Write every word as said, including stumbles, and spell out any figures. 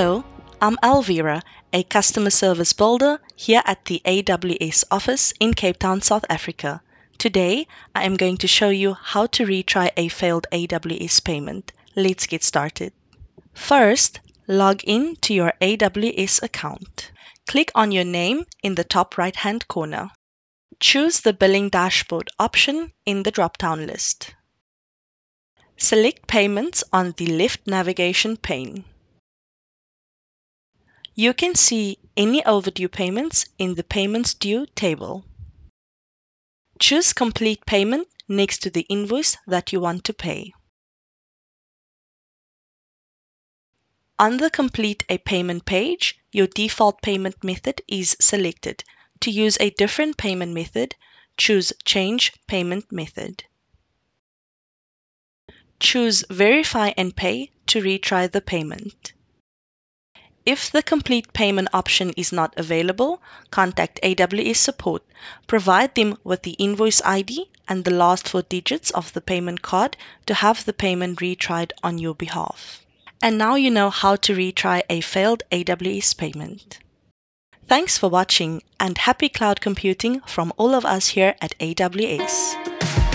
Hello, I'm Alvira, a customer service builder here at the A W S office in Cape Town, South Africa. Today, I am going to show you how to retry a failed A W S payment. Let's get started. First, log in to your A W S account. Click on your name in the top right-hand corner. Choose the Billing Dashboard option in the drop-down list. Select Payments on the left navigation pane. You can see any overdue payments in the Payments Due table. Choose Complete Payment next to the invoice that you want to pay. On the Complete a Payment page, your default payment method is selected. To use a different payment method, choose Change Payment Method. Choose Verify and Pay to retry the payment. If the Complete Payment option is not available, contact A W S Support. Provide them with the invoice I D and the last four digits of the payment card to have the payment retried on your behalf. And now you know how to retry a failed A W S payment. Thanks for watching and happy cloud computing from all of us here at A W S.